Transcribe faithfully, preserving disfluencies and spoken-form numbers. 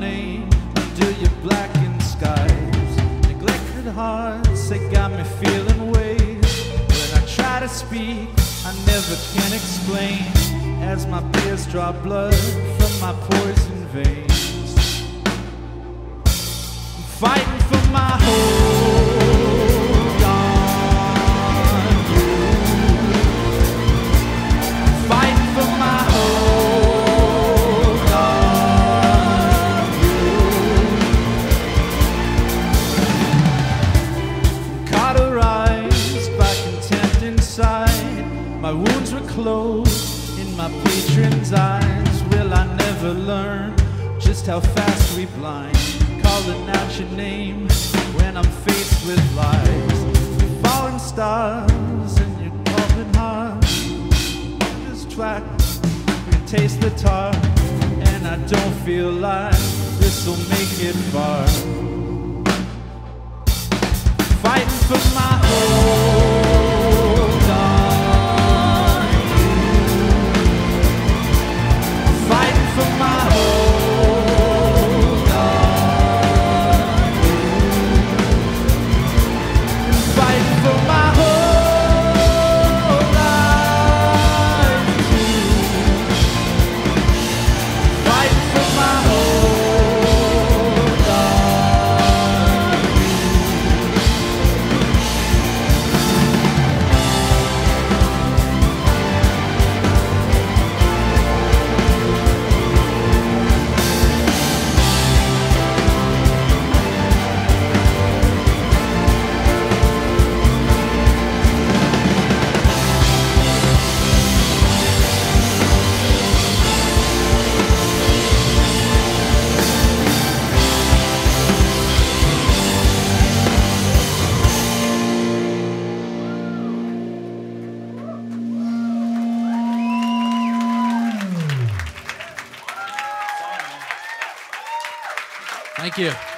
name under your blackened skies. Neglected hearts, they got me feeling ways. When I try to speak, I never can explain, as my tears drop blood from my poison veins. I'm fighting for my hope. My wounds were closed in my patron's eyes. Will I never learn just how fast we blind? Calling out your name when I'm faced with lies. Falling stars and your open heart. Just try and taste the tar, and I don't feel like this'll make it far. Fighting for my hold on. Thank you.